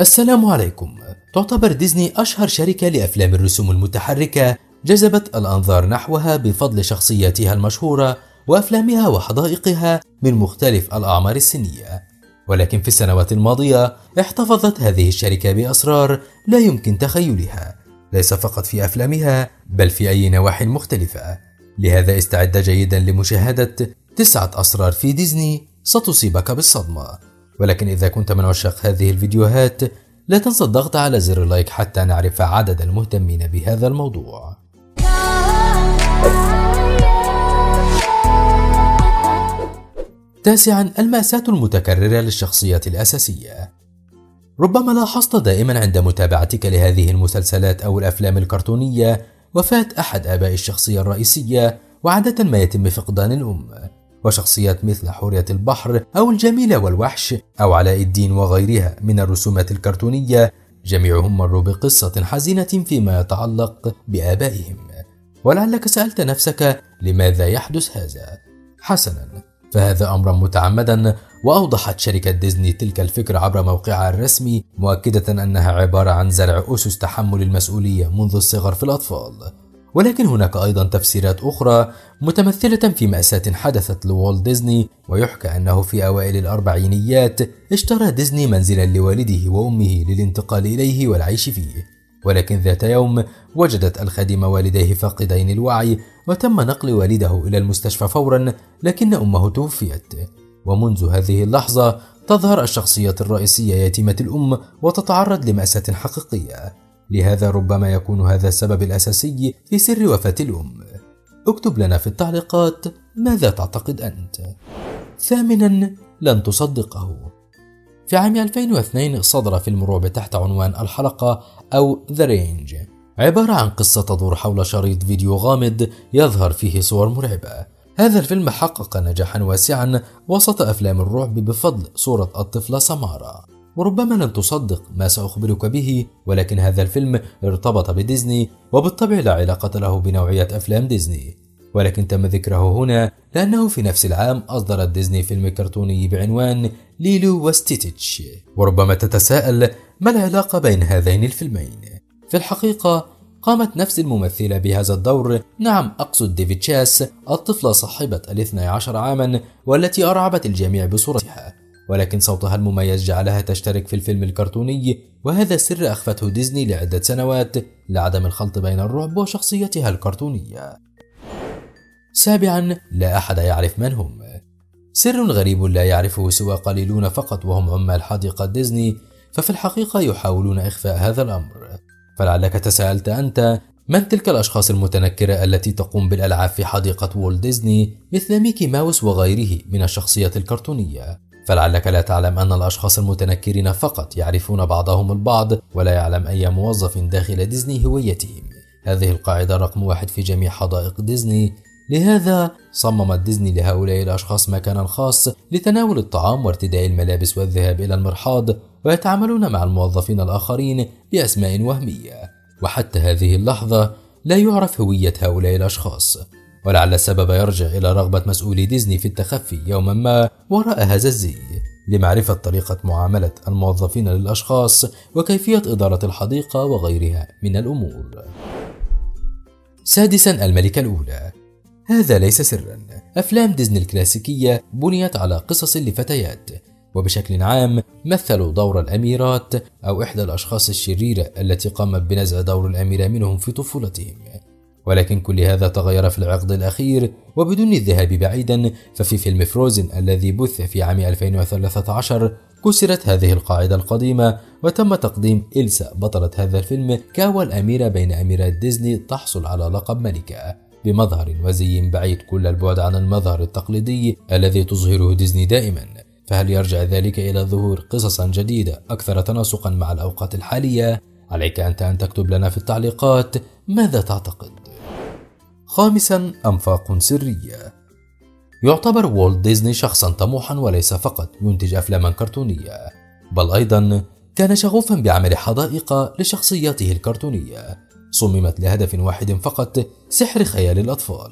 السلام عليكم. تعتبر ديزني أشهر شركة لأفلام الرسوم المتحركة، جذبت الأنظار نحوها بفضل شخصياتها المشهورة وأفلامها وحدائقها من مختلف الأعمار السنية. ولكن في السنوات الماضية احتفظت هذه الشركة بأسرار لا يمكن تخيلها، ليس فقط في أفلامها بل في أي نواحي مختلفة. لهذا استعد جيدا لمشاهدة 9 أسرار في ديزني ستصيبك بالصدمة. ولكن إذا كنت من عشاق هذه الفيديوهات لا تنسى الضغط على زر اللايك حتى نعرف عدد المهتمين بهذا الموضوع. تاسعا، المأساة المتكررة للشخصيات الأساسية. ربما لاحظت دائما عند متابعتك لهذه المسلسلات أو الأفلام الكرتونية وفاة أحد آباء الشخصية الرئيسية، وعادة ما يتم فقدان الأم. وشخصيات مثل حورية البحر أو الجميلة والوحش أو علاء الدين وغيرها من الرسومات الكرتونية جميعهم مروا بقصة حزينة فيما يتعلق بآبائهم. ولعلك سألت نفسك لماذا يحدث هذا؟ حسنا، فهذا أمر متعمدا، وأوضحت شركة ديزني تلك الفكرة عبر موقعها الرسمي، مؤكدة أنها عبارة عن زرع أسس تحمل المسؤولية منذ الصغر في الأطفال. ولكن هناك أيضا تفسيرات أخرى متمثلة في مأساة حدثت لوالت ديزني. ويحكى أنه في أوائل الأربعينيات اشترى ديزني منزلا لوالده وأمه للانتقال إليه والعيش فيه، ولكن ذات يوم وجدت الخادمة والديه فاقدين الوعي، وتم نقل والده إلى المستشفى فورا، لكن أمه توفيت. ومنذ هذه اللحظة تظهر الشخصية الرئيسية يتيمة الأم وتتعرض لمأساة حقيقية. لهذا ربما يكون هذا السبب الأساسي في سر وفاة الأم. اكتب لنا في التعليقات ماذا تعتقد أنت؟ ثامناً، لن تصدقه. في عام 2002 صدر فيلم رعب تحت عنوان الحلقة أو The Ring، عبارة عن قصة تدور حول شريط فيديو غامض يظهر فيه صور مرعبة. هذا الفيلم حقق نجاحاً واسعاً وسط أفلام الرعب بفضل صورة الطفلة سمارة. وربما لن تصدق ما سأخبرك به، ولكن هذا الفيلم ارتبط بديزني، وبالطبع لا علاقة له بنوعية أفلام ديزني، ولكن تم ذكره هنا لأنه في نفس العام أصدرت ديزني فيلم كرتوني بعنوان ليلو وستيتش. وربما تتساءل ما العلاقة بين هذين الفيلمين؟ في الحقيقة قامت نفس الممثلة بهذا الدور، نعم أقصد ديفيد شاس، الطفلة صاحبة 12 عاما والتي أرعبت الجميع بصورتها، ولكن صوتها المميز جعلها تشترك في الفيلم الكرتوني. وهذا سر أخفته ديزني لعدة سنوات لعدم الخلط بين الرعب وشخصيتها الكرتونية. سابعا، لا أحد يعرف من هم. سر غريب لا يعرفه سوى قليلون فقط، وهم عمال حديقة ديزني، ففي الحقيقة يحاولون إخفاء هذا الأمر. فلعلك تساءلت أنت من تلك الأشخاص المتنكرة التي تقوم بالألعاب في حديقة والت ديزني مثل ميكي ماوس وغيره من الشخصيات الكرتونية؟ فلعلك لا تعلم أن الأشخاص المتنكرين فقط يعرفون بعضهم البعض، ولا يعلم أي موظف داخل ديزني هويتهم. هذه القاعدة رقم 1 في جميع حدائق ديزني. لهذا صممت ديزني لهؤلاء الأشخاص مكانا خاص لتناول الطعام وارتداء الملابس والذهاب إلى المرحاض، ويتعاملون مع الموظفين الآخرين بأسماء وهمية. وحتى هذه اللحظة لا يعرف هوية هؤلاء الأشخاص. ولعل السبب يرجع إلى رغبة مسؤولي ديزني في التخفي يوما ما وراء هذا الزي، لمعرفة طريقة معاملة الموظفين للأشخاص وكيفية إدارة الحديقة وغيرها من الأمور. سادسا، الملكة الأولى. هذا ليس سرا، أفلام ديزني الكلاسيكية بنيت على قصص لفتيات، وبشكل عام مثلوا دور الأميرات أو إحدى الأشخاص الشريرة التي قامت بنزع دور الأميرة منهم في طفولتهم. ولكن كل هذا تغير في العقد الأخير. وبدون الذهاب بعيدا، ففي فيلم فروزن الذي بث في عام 2013 كسرت هذه القاعدة القديمة، وتم تقديم إلسا بطلة هذا الفيلم كأول أميرة بين أميرات ديزني تحصل على لقب ملكة، بمظهر وزي بعيد كل البعد عن المظهر التقليدي الذي تظهره ديزني دائما. فهل يرجع ذلك إلى ظهور قصص جديدة أكثر تناسقا مع الأوقات الحالية؟ عليك أنت أن تكتب لنا في التعليقات ماذا تعتقد؟ خامسا، أنفاق سرية. يعتبر والت ديزني شخصا طموحا، وليس فقط ينتج أفلاما كرتونية بل أيضا كان شغوفا بعمل حدائق لشخصياته الكرتونية صممت لهدف واحد فقط، سحر خيال الأطفال.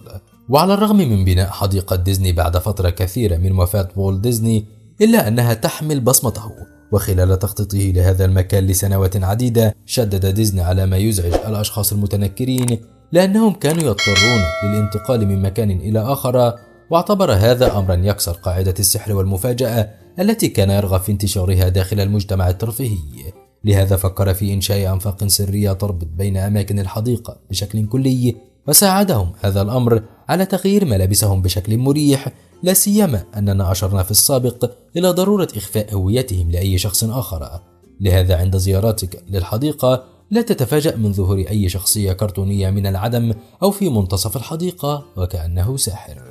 وعلى الرغم من بناء حديقة ديزني بعد فترة كثيرة من وفاة والت ديزني، إلا أنها تحمل بصمته، وخلال تخطيطه لهذا المكان لسنوات عديدة شدد ديزني على ما يزعج الأشخاص المتنكرين، لأنهم كانوا يضطرون للانتقال من مكان إلى آخر، واعتبر هذا أمرا يكسر قاعدة السحر والمفاجأة التي كان يرغب في انتشارها داخل المجتمع الترفيهي. لهذا فكر في إنشاء أنفاق سرية تربط بين أماكن الحديقة بشكل كلي، وساعدهم هذا الأمر على تغيير ملابسهم بشكل مريح، لا سيما أننا أشرنا في السابق إلى ضرورة إخفاء هويتهم لأي شخص آخر. لهذا عند زياراتك للحديقة لا تتفاجأ من ظهور أي شخصية كرتونية من العدم أو في منتصف الحديقة وكأنه ساحر.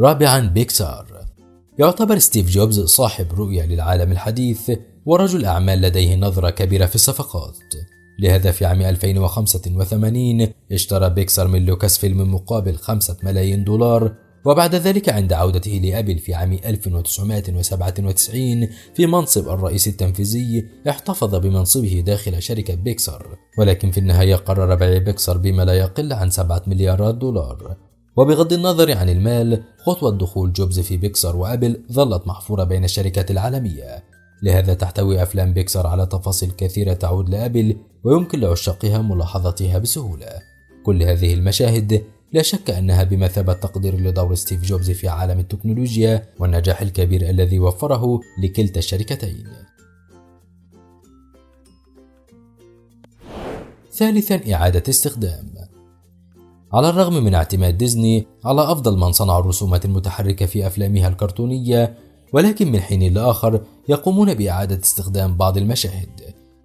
رابعا بيكسار. يعتبر ستيف جوبز صاحب رؤية للعالم الحديث ورجل أعمال لديه نظرة كبيرة في الصفقات. لهذا في عام 2085 اشترى بيكسار من لوكاس فيلم مقابل 5 ملايين دولار، وبعد ذلك عند عودته لأبل في عام 1997 في منصب الرئيس التنفيذي احتفظ بمنصبه داخل شركة بيكسار، ولكن في النهاية قرر بيع بيكسار بما لا يقل عن 7 مليارات دولار. وبغض النظر عن المال، خطوة دخول جوبز في بيكسار وأبل ظلت محفورة بين الشركات العالمية. لهذا تحتوي أفلام بيكسار على تفاصيل كثيرة تعود لأبل ويمكن لعشاقها ملاحظتها بسهولة. كل هذه المشاهد لا شك أنها بمثابة تقدير لدور ستيف جوبز في عالم التكنولوجيا والنجاح الكبير الذي وفره لكلتا الشركتين. ثالثا إعادة استخدام. على الرغم من اعتماد ديزني على أفضل من صنع الرسومات المتحركة في أفلامها الكرتونية، ولكن من حين لآخر يقومون بإعادة استخدام بعض المشاهد،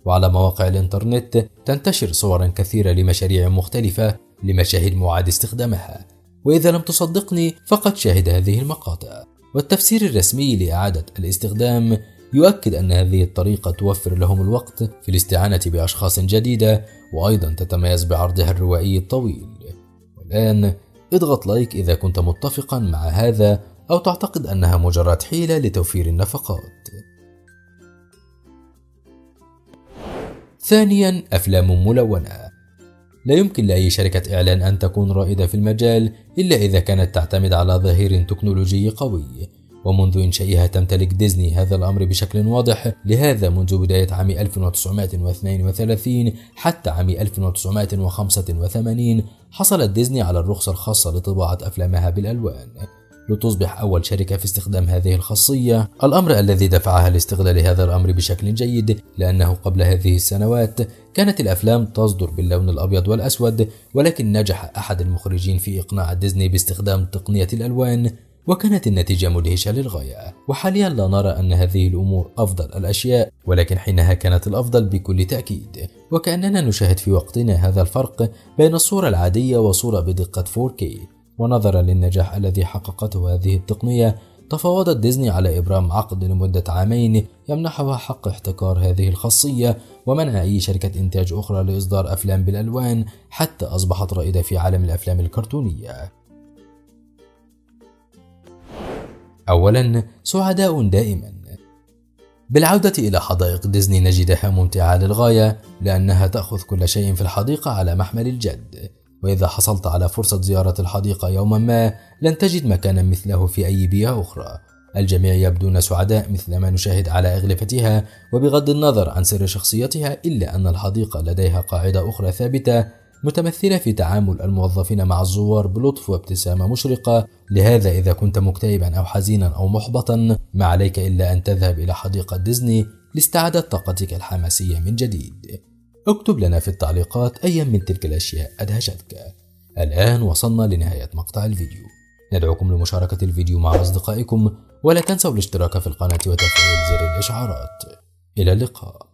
وعلى مواقع الإنترنت تنتشر صورا كثيرة لمشاريع مختلفة لمشاهد معاد استخدامها، وإذا لم تصدقني فقد شاهد هذه المقاطع. والتفسير الرسمي لإعادة الاستخدام يؤكد أن هذه الطريقة توفر لهم الوقت في الاستعانة بأشخاص جديدة، وأيضا تتميز بعرضها الروائي الطويل. الآن اضغط لايك إذا كنت متفقا مع هذا أو تعتقد أنها مجرد حيلة لتوفير النفقات. ثانيا أفلام ملونة. لا يمكن لأي شركة إعلان أن تكون رائدة في المجال إلا إذا كانت تعتمد على ظهير تكنولوجي قوي، ومنذ إنشائها تمتلك ديزني هذا الأمر بشكل واضح. لهذا منذ بداية عام 1932 حتى عام 1985 حصلت ديزني على الرخصة الخاصة لطباعة أفلامها بالألوان، لتصبح أول شركة في استخدام هذه الخاصية، الأمر الذي دفعها لاستغلال هذا الأمر بشكل جيد، لأنه قبل هذه السنوات كانت الأفلام تصدر باللون الأبيض والأسود، ولكن نجح أحد المخرجين في إقناع ديزني باستخدام تقنية الألوان، وكانت النتيجة مدهشة للغاية. وحاليا لا نرى أن هذه الأمور أفضل الأشياء، ولكن حينها كانت الأفضل بكل تأكيد، وكأننا نشاهد في وقتنا هذا الفرق بين الصورة العادية وصورة بدقة 4K. ونظرا للنجاح الذي حققته هذه التقنية، تفاوضت ديزني على إبرام عقد لمدة 2 عام يمنحها حق احتكار هذه الخاصية ومنع أي شركة إنتاج أخرى لإصدار أفلام بالألوان، حتى أصبحت رائدة في عالم الأفلام الكرتونية. أولا سعداء دائما. بالعودة إلى حدائق ديزني نجدها ممتعة للغاية، لأنها تأخذ كل شيء في الحديقة على محمل الجد، وإذا حصلت على فرصة زيارة الحديقة يوما ما لن تجد مكانا مثله في أي بيئة أخرى. الجميع يبدون سعداء مثل ما نشاهد على أغلفتها، وبغض النظر عن سر شخصيتها، إلا أن الحديقة لديها قاعدة أخرى ثابتة متمثلة في تعامل الموظفين مع الزوار بلطف وابتسامة مشرقة. لهذا إذا كنت مكتئبا أو حزينا أو محبطا، ما عليك إلا أن تذهب إلى حديقة ديزني لاستعادة طاقتك الحماسية من جديد. اكتب لنا في التعليقات أي من تلك الأشياء أدهشتك. الآن وصلنا لنهاية مقطع الفيديو، ندعوكم لمشاركة الفيديو مع أصدقائكم، ولا تنسوا الاشتراك في القناة وتفعيل زر الإشعارات. إلى اللقاء.